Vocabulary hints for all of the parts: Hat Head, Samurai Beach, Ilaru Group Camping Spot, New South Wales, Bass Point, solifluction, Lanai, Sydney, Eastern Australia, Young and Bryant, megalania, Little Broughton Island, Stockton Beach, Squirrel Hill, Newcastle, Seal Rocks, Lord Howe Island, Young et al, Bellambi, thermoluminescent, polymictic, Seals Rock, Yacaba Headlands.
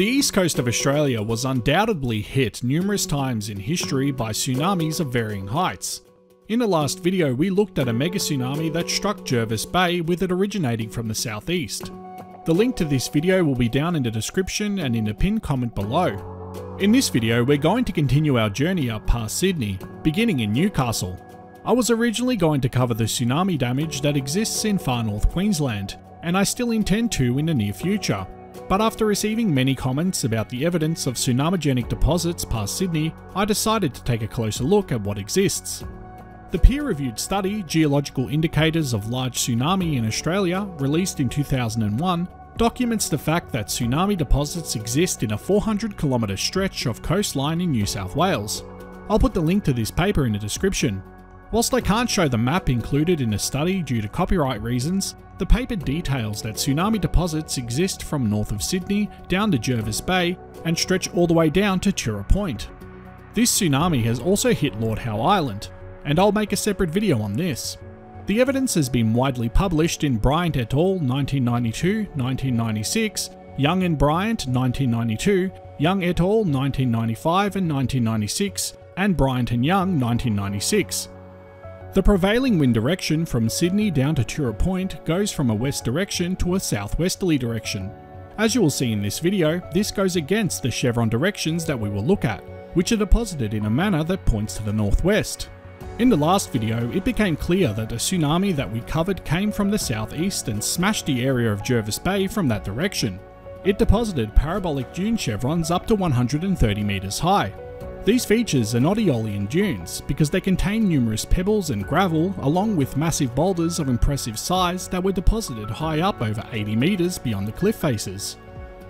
The east coast of Australia was undoubtedly hit numerous times in history by tsunamis of varying heights. In the last video, we looked at a mega tsunami that struck Jervis Bay, with it originating from the southeast. The link to this video will be down in the description and in the pinned comment below. In this video, we're going to continue our journey up past Sydney, beginning in Newcastle. I was originally going to cover the tsunami damage that exists in far north Queensland, and I still intend to in the near future. But after receiving many comments about the evidence of tsunamigenic deposits past Sydney, I decided to take a closer look at what exists. The peer-reviewed study, Geological Indicators of Large Tsunami in Australia, released in 2001, documents the fact that tsunami deposits exist in a 400-kilometre stretch of coastline in New South Wales. I'll put the link to this paper in the description. Whilst I can't show the map included in the study due to copyright reasons, the paper details that tsunami deposits exist from north of Sydney down to Jervis Bay and stretch all the way down to Tura Point. This tsunami has also hit Lord Howe Island, and I'll make a separate video on this. The evidence has been widely published in Bryant et al. 1992, 1996, Young and Bryant 1992, Young et al. 1995 and 1996, and Bryant and Young 1996. The prevailing wind direction from Sydney down to Tura Point goes from a west direction to a southwesterly direction. As you will see in this video, this goes against the chevron directions that we will look at, which are deposited in a manner that points to the northwest. In the last video, it became clear that the tsunami that we covered came from the southeast and smashed the area of Jervis Bay from that direction. It deposited parabolic dune chevrons up to 130 meters high. These features are not aeolian dunes because they contain numerous pebbles and gravel along with massive boulders of impressive size that were deposited high up over 80 metres beyond the cliff faces.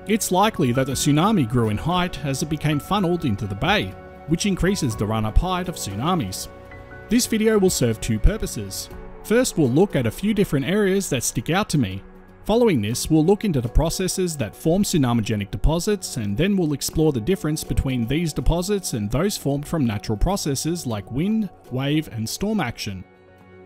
It's likely that the tsunami grew in height as it became funneled into the bay, which increases the run-up height of tsunamis. This video will serve two purposes. First, we'll look at a few different areas that stick out to me. Following this, we'll look into the processes that form tsunamigenic deposits, and then we'll explore the difference between these deposits and those formed from natural processes like wind, wave, and storm action.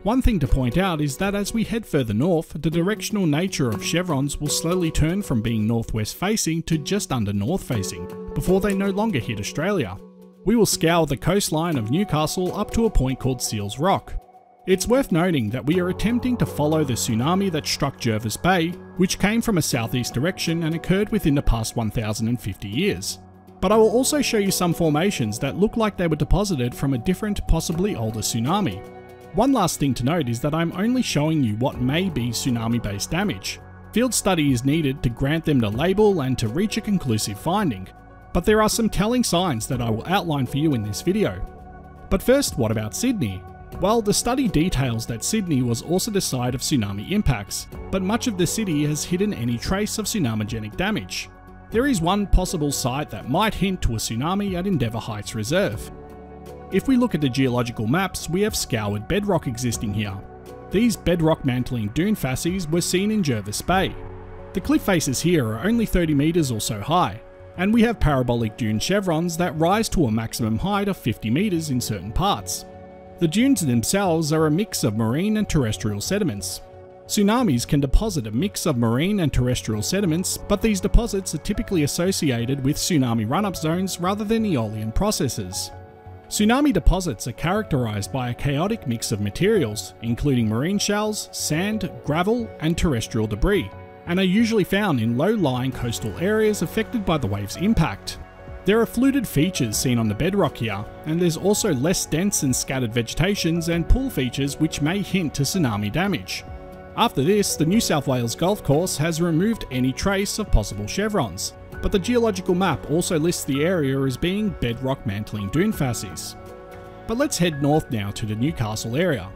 One thing to point out is that as we head further north, the directional nature of chevrons will slowly turn from being northwest facing to just under north facing, before they no longer hit Australia. We will scour the coastline of Newcastle up to a point called Seals Rock. It's worth noting that we are attempting to follow the tsunami that struck Jervis Bay, which came from a southeast direction and occurred within the past 1,050 years. But I will also show you some formations that look like they were deposited from a different, possibly older tsunami. One last thing to note is that I'm only showing you what may be tsunami-based damage. Field study is needed to grant them the label and to reach a conclusive finding, but there are some telling signs that I will outline for you in this video. But first, what about Sydney? Well, the study details that Sydney was also the site of tsunami impacts, but much of the city has hidden any trace of tsunamigenic damage. There is one possible site that might hint to a tsunami at Endeavour Heights Reserve. If we look at the geological maps, we have scoured bedrock existing here. These bedrock mantling dune facies were seen in Jervis Bay. The cliff faces here are only 30 metres or so high, and we have parabolic dune chevrons that rise to a maximum height of 50 metres in certain parts. The dunes themselves are a mix of marine and terrestrial sediments. Tsunamis can deposit a mix of marine and terrestrial sediments, but these deposits are typically associated with tsunami run-up zones rather than aeolian processes. Tsunami deposits are characterized by a chaotic mix of materials, including marine shells, sand, gravel, and terrestrial debris, and are usually found in low-lying coastal areas affected by the wave's impact. There are fluted features seen on the bedrock here, and there's also less dense and scattered vegetations and pool features which may hint to tsunami damage. After this, the New South Wales Golf Course has removed any trace of possible chevrons, but the geological map also lists the area as being bedrock mantling dune facies. But let's head north now to the Newcastle area.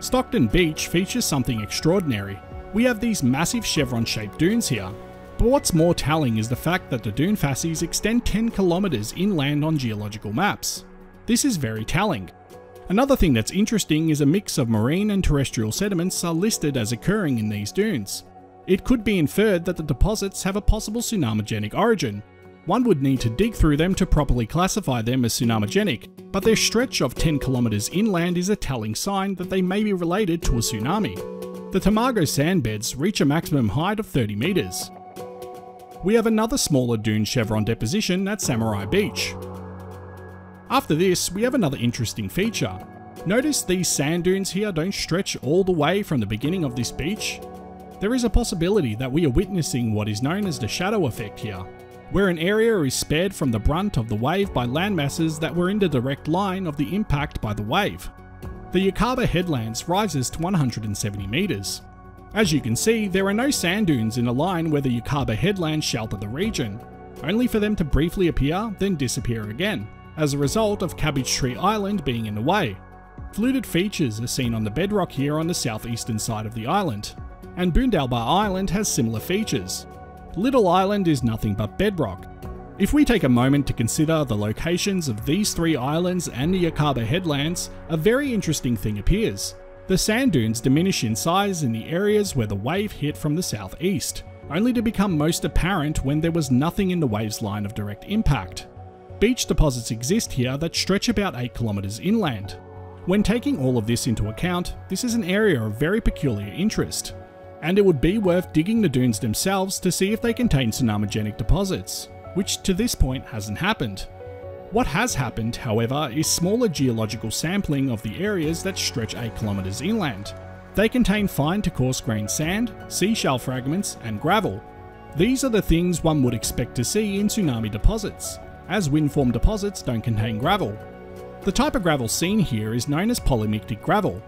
Stockton Beach features something extraordinary. We have these massive chevron-shaped dunes here. But what's more telling is the fact that the dune facies extend 10 kilometres inland on geological maps. This is very telling. Another thing that's interesting is a mix of marine and terrestrial sediments are listed as occurring in these dunes. It could be inferred that the deposits have a possible tsunamigenic origin. One would need to dig through them to properly classify them as tsunamigenic, but their stretch of 10 kilometres inland is a telling sign that they may be related to a tsunami. The Tamago sandbeds reach a maximum height of 30 metres. we have another smaller dune chevron deposition at Samurai Beach. After this, we have another interesting feature. Notice these sand dunes here don't stretch all the way from the beginning of this beach. There is a possibility that we are witnessing what is known as the shadow effect here, where an area is spared from the brunt of the wave by landmasses that were in the direct line of the impact by the wave. The Yacaba Headlands rises to 170 metres. As you can see, there are no sand dunes in a line where the Yacaba Headlands shelter the region, only for them to briefly appear, then disappear again, as a result of Cabbage Tree Island being in the way. Fluted features are seen on the bedrock here on the southeastern side of the island, and Bundalba Island has similar features. Little Island is nothing but bedrock. If we take a moment to consider the locations of these three islands and the Yacaba Headlands, a very interesting thing appears. The sand dunes diminish in size in the areas where the wave hit from the southeast, only to become most apparent when there was nothing in the wave's line of direct impact. Beach deposits exist here that stretch about 8 kilometers inland. When taking all of this into account, this is an area of very peculiar interest, and it would be worth digging the dunes themselves to see if they contain tsunamogenic deposits, which to this point hasn't happened. What has happened, however, is smaller geological sampling of the areas that stretch 8 kilometers inland. They contain fine to coarse grain sand, seashell fragments, and gravel. These are the things one would expect to see in tsunami deposits, as windform deposits don't contain gravel. The type of gravel seen here is known as polymictic gravel.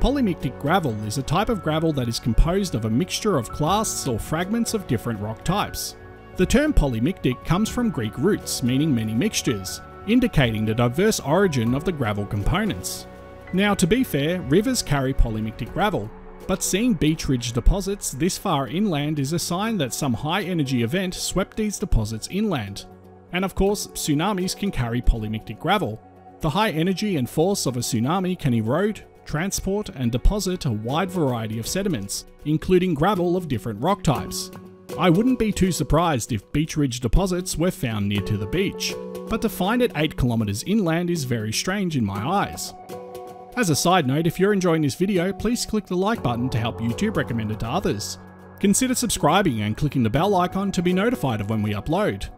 Polymictic gravel is a type of gravel that is composed of a mixture of clasts or fragments of different rock types. The term polymictic comes from Greek roots meaning many mixtures, indicating the diverse origin of the gravel components. Now to be fair, rivers carry polymictic gravel, but seeing beach ridge deposits this far inland is a sign that some high energy event swept these deposits inland. And of course, tsunamis can carry polymictic gravel. The high energy and force of a tsunami can erode, transport and deposit a wide variety of sediments, including gravel of different rock types. I wouldn't be too surprised if beach ridge deposits were found near to the beach, but to find it 8 kilometers inland is very strange in my eyes. As a side note, if you're enjoying this video, please click the like button to help YouTube recommend it to others. Consider subscribing and clicking the bell icon to be notified of when we upload.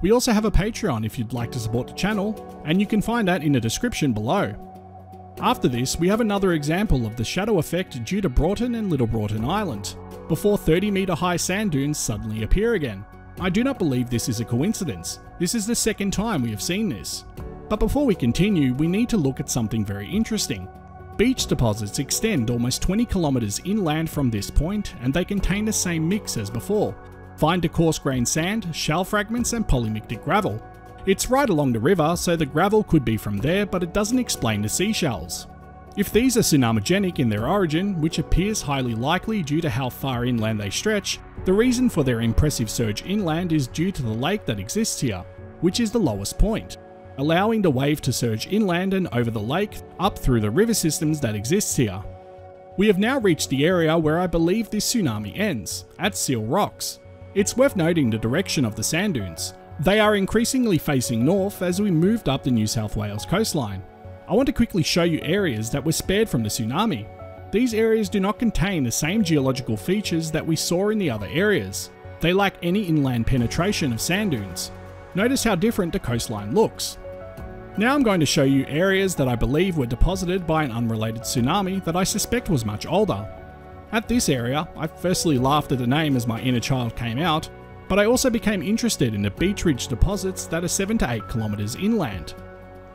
We also have a Patreon if you'd like to support the channel, and you can find that in the description below. After this, we have another example of the shadow effect due to Broughton and Little Broughton Island, before 30-meter high sand dunes suddenly appear again. I do not believe this is a coincidence. This is the second time we have seen this. But before we continue, we need to look at something very interesting. Beach deposits extend almost 20 kilometers inland from this point, and they contain the same mix as before. Fine to coarse grain sand, shell fragments and polymictic gravel. It's right along the river, so the gravel could be from there, but it doesn't explain the seashells. If these are tsunamogenic in their origin, which appears highly likely due to how far inland they stretch, the reason for their impressive surge inland is due to the lake that exists here, which is the lowest point, allowing the wave to surge inland and over the lake up through the river systems that exists here. We have now reached the area where I believe this tsunami ends, at Seal Rocks. It's worth noting the direction of the sand dunes. They are increasingly facing north as we moved up the New South Wales coastline. I want to quickly show you areas that were spared from the tsunami. These areas do not contain the same geological features that we saw in the other areas. They lack any inland penetration of sand dunes. Notice how different the coastline looks. Now I'm going to show you areas that I believe were deposited by an unrelated tsunami that I suspect was much older. At this area, I firstly laughed at the name as my inner child came out, but I also became interested in the beach ridge deposits that are 7 to 8 kilometers inland.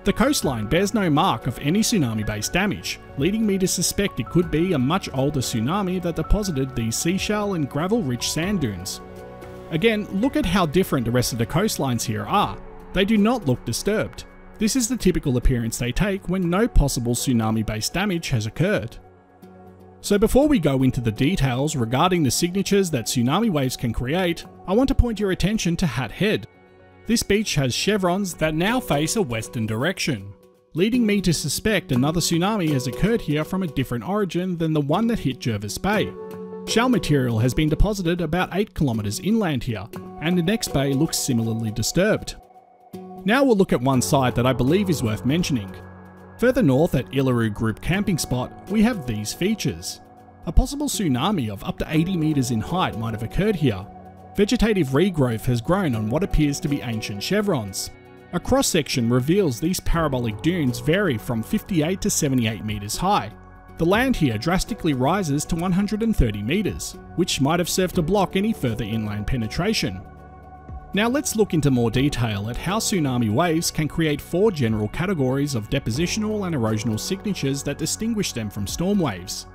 The coastline bears no mark of any tsunami-based damage, leading me to suspect it could be a much older tsunami that deposited these seashell and gravel-rich sand dunes. Again, look at how different the rest of the coastlines here are. They do not look disturbed. This is the typical appearance they take when no possible tsunami-based damage has occurred. So before we go into the details regarding the signatures that tsunami waves can create, I want to point your attention to Hat Head. This beach has chevrons that now face a western direction, leading me to suspect another tsunami has occurred here from a different origin than the one that hit Jervis Bay. Shell material has been deposited about 8 kilometers inland here, and the next bay looks similarly disturbed. Now we'll look at one site that I believe is worth mentioning. Further north at Ilaru Group Camping Spot, we have these features. A possible tsunami of up to 80 meters in height might have occurred here. Vegetative regrowth has grown on what appears to be ancient chevrons. A cross-section reveals these parabolic dunes vary from 58 to 78 metres high. The land here drastically rises to 130 metres, which might have served to block any further inland penetration. Now let's look into more detail at how tsunami waves can create four general categories of depositional and erosional signatures that distinguish them from storm waves.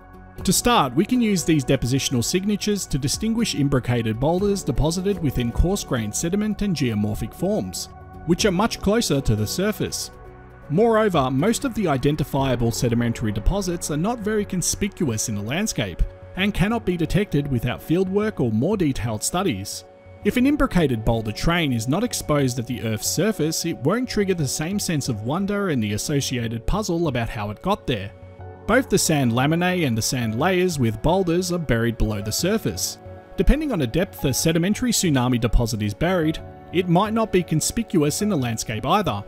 To start, we can use these depositional signatures to distinguish imbricated boulders deposited within coarse-grained sediment and geomorphic forms, which are much closer to the surface. Moreover, most of the identifiable sedimentary deposits are not very conspicuous in the landscape, and cannot be detected without fieldwork or more detailed studies. If an imbricated boulder train is not exposed at the Earth's surface, it won't trigger the same sense of wonder and the associated puzzle about how it got there. Both the sand laminae and the sand layers with boulders are buried below the surface. Depending on the depth the sedimentary tsunami deposit is buried, it might not be conspicuous in the landscape either.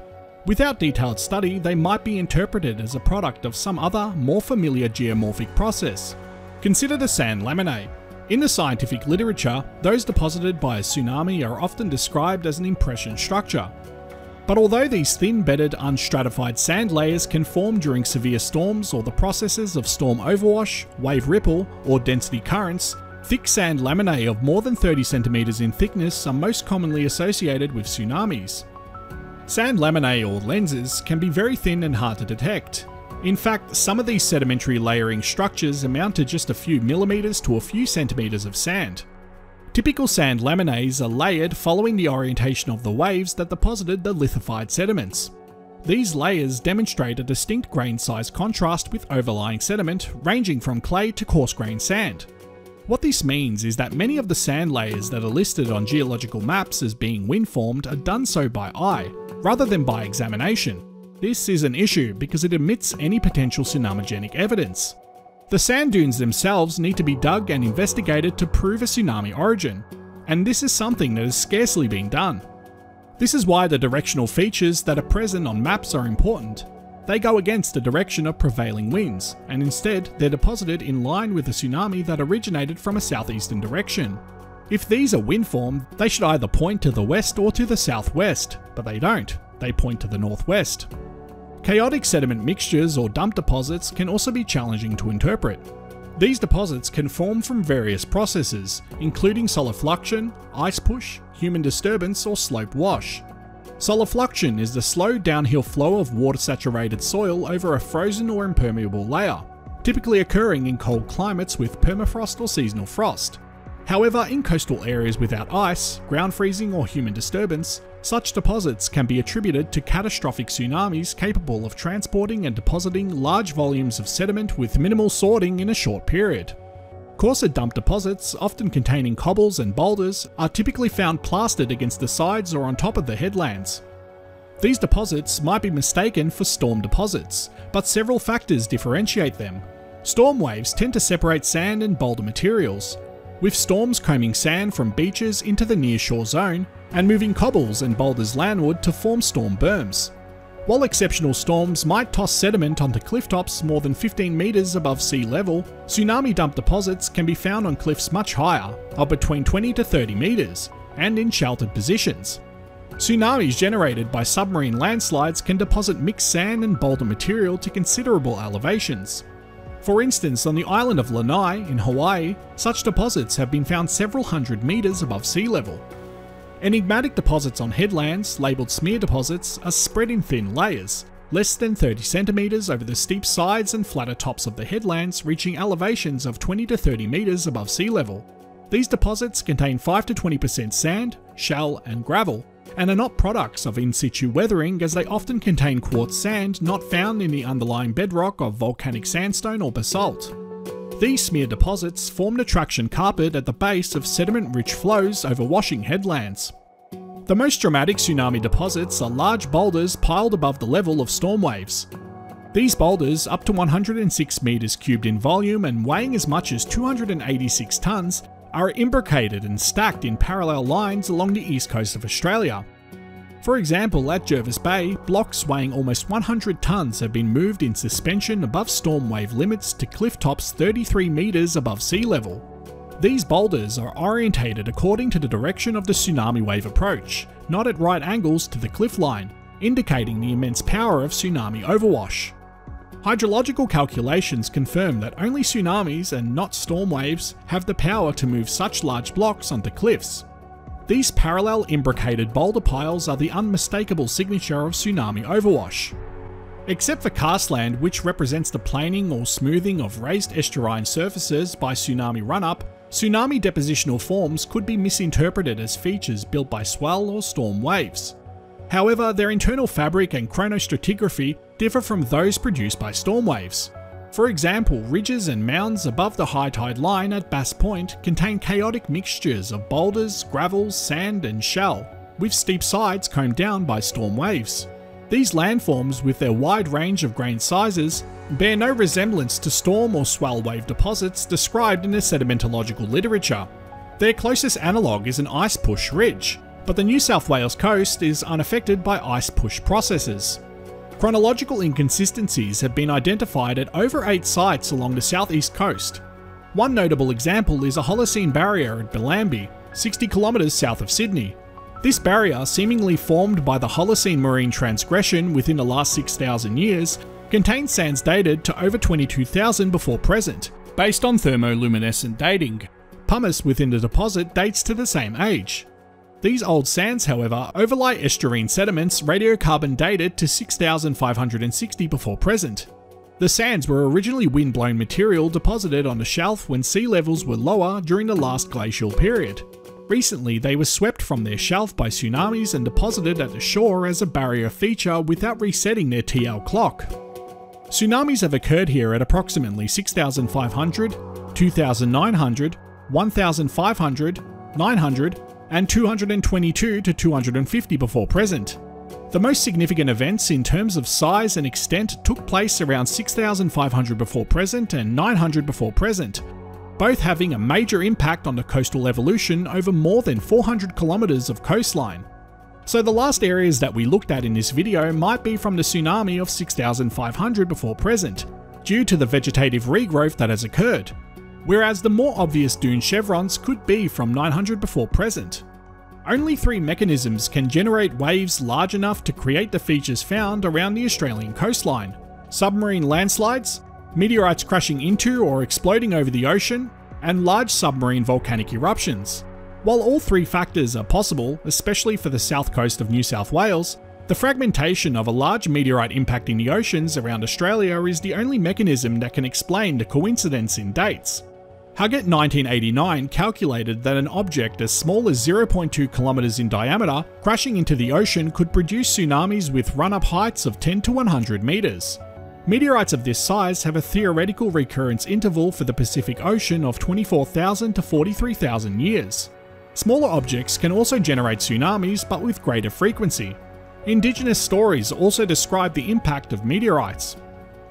Without detailed study, they might be interpreted as a product of some other, more familiar geomorphic process. Consider the sand laminae. In the scientific literature, those deposited by a tsunami are often described as an impression structure. But although these thin-bedded, unstratified sand layers can form during severe storms or the processes of storm overwash, wave ripple, or density currents, thick sand laminae of more than 30 centimeters in thickness are most commonly associated with tsunamis. Sand laminae or lenses can be very thin and hard to detect. In fact, some of these sedimentary layering structures amount to just a few millimeters to a few centimeters of sand. Typical sand laminae are layered following the orientation of the waves that deposited the lithified sediments. These layers demonstrate a distinct grain size contrast with overlying sediment, ranging from clay to coarse-grained sand. What this means is that many of the sand layers that are listed on geological maps as being wind-formed are done so by eye, rather than by examination. This is an issue because it omits any potential tsunamigenic evidence. The sand dunes themselves need to be dug and investigated to prove a tsunami origin, and this is something that is scarcely being done. This is why the directional features that are present on maps are important. They go against the direction of prevailing winds, and instead they're deposited in line with a tsunami that originated from a southeastern direction. If these are wind-formed, they should either point to the west or to the southwest, but they don't. They point to the northwest. Chaotic sediment mixtures or dump deposits can also be challenging to interpret. These deposits can form from various processes, including solifluction, ice push, human disturbance, or slope wash. Solifluction is the slow downhill flow of water-saturated soil over a frozen or impermeable layer, typically occurring in cold climates with permafrost or seasonal frost. However, in coastal areas without ice, ground freezing, or human disturbance, such deposits can be attributed to catastrophic tsunamis capable of transporting and depositing large volumes of sediment with minimal sorting in a short period. Coarser dump deposits, often containing cobbles and boulders, are typically found plastered against the sides or on top of the headlands. These deposits might be mistaken for storm deposits, but several factors differentiate them. Storm waves tend to separate sand and boulder materials, with storms combing sand from beaches into the nearshore zone and moving cobbles and boulders landward to form storm berms. While exceptional storms might toss sediment onto clifftops more than 15 metres above sea level, tsunami dump deposits can be found on cliffs much higher, of between 20 to 30 metres, and in sheltered positions. Tsunamis generated by submarine landslides can deposit mixed sand and boulder material to considerable elevations. For instance, on the island of Lanai in Hawaii, such deposits have been found several hundred metres above sea level. Enigmatic deposits on headlands, labelled smear deposits, are spread in thin layers, less than 30 centimetres over the steep sides and flatter tops of the headlands, reaching elevations of 20 to 30 metres above sea level. These deposits contain 5 to 20% sand, shell and gravel, and are not products of in-situ weathering, as they often contain quartz sand not found in the underlying bedrock of volcanic sandstone or basalt. These smear deposits formed a traction carpet at the base of sediment-rich flows over washing headlands. The most dramatic tsunami deposits are large boulders piled above the level of storm waves. These boulders, up to 106 meters cubed in volume and weighing as much as 286 tons, are imbricated and stacked in parallel lines along the east coast of Australia. For example, at Jervis Bay, blocks weighing almost 100 tonnes have been moved in suspension above storm wave limits to cliff tops 33 metres above sea level. These boulders are orientated according to the direction of the tsunami wave approach, not at right angles to the cliff line, indicating the immense power of tsunami overwash. Hydrological calculations confirm that only tsunamis and not storm waves have the power to move such large blocks onto cliffs. These parallel imbricated boulder piles are the unmistakable signature of tsunami overwash. Except for karstland, which represents the planing or smoothing of raised estuarine surfaces by tsunami runup, tsunami depositional forms could be misinterpreted as features built by swell or storm waves. However, their internal fabric and chronostratigraphy differ from those produced by storm waves. For example, ridges and mounds above the high tide line at Bass Point contain chaotic mixtures of boulders, gravel, sand and shell, with steep sides combed down by storm waves. These landforms, with their wide range of grain sizes, bear no resemblance to storm or swell wave deposits described in the sedimentological literature. Their closest analogue is an ice push ridge, but the New South Wales coast is unaffected by ice push processes. Chronological inconsistencies have been identified at over 8 sites along the southeast coast. One notable example is a Holocene barrier at Bellambi, 60 kilometres south of Sydney. This barrier, seemingly formed by the Holocene marine transgression within the last 6,000 years, contains sands dated to over 22,000 before present, based on thermoluminescent dating. Pumice within the deposit dates to the same age. These old sands, however, overlie estuarine sediments radiocarbon dated to 6,560 before present. The sands were originally wind-blown material deposited on the shelf when sea levels were lower during the last glacial period. Recently, they were swept from their shelf by tsunamis and deposited at the shore as a barrier feature without resetting their TL clock. Tsunamis have occurred here at approximately 6,500, 2,900, 1,500, 900, and 222 to 250 before present. The most significant events in terms of size and extent took place around 6,500 before present and 900 before present, both having a major impact on the coastal evolution over more than 400 kilometers of coastline. So the last areas that we looked at in this video might be from the tsunami of 6,500 before present, due to the vegetative regrowth that has occurred, whereas the more obvious dune chevrons could be from 900 before present. Only 3 mechanisms can generate waves large enough to create the features found around the Australian coastline: submarine landslides, meteorites crashing into or exploding over the ocean, and large submarine volcanic eruptions. While all 3 factors are possible, especially for the south coast of New South Wales, the fragmentation of a large meteorite impacting the oceans around Australia is the only mechanism that can explain the coincidence in dates. Huggett 1989 calculated that an object as small as 0.2 kilometers in diameter crashing into the ocean could produce tsunamis with run-up heights of 10 to 100 meters. Meteorites of this size have a theoretical recurrence interval for the Pacific Ocean of 24,000 to 43,000 years. Smaller objects can also generate tsunamis, but with greater frequency. Indigenous stories also describe the impact of meteorites.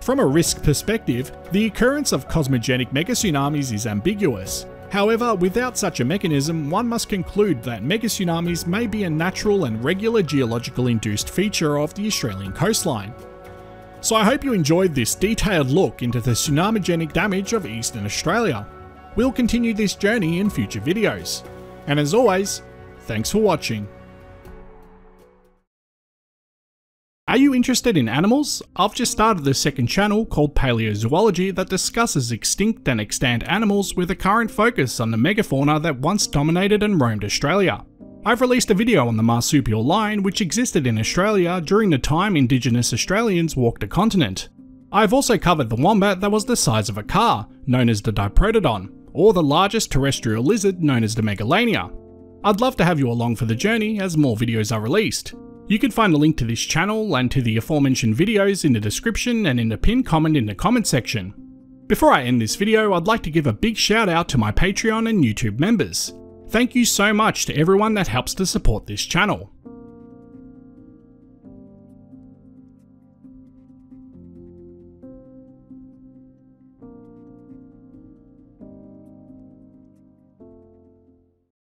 From a risk perspective, the occurrence of cosmogenic megatsunamis is ambiguous. However, without such a mechanism, one must conclude that megatsunamis may be a natural and regular geological induced feature of the Australian coastline. So I hope you enjoyed this detailed look into the tsunamigenic damage of eastern Australia. We'll continue this journey in future videos. And as always, thanks for watching. Are you interested in animals? I've just started the second channel called Paleozoology that discusses extinct and extant animals with a current focus on the megafauna that once dominated and roamed Australia. I've released a video on the marsupial line, which existed in Australia during the time Indigenous Australians walked the continent. I've also covered the wombat that was the size of a car, known as the diprotodon, or the largest terrestrial lizard, known as the megalania. I'd love to have you along for the journey as more videos are released. You can find a link to this channel and to the aforementioned videos in the description and in the pinned comment in the comment section. Before I end this video, I'd like to give a big shout out to my Patreon and YouTube members. Thank you so much to everyone that helps to support this channel.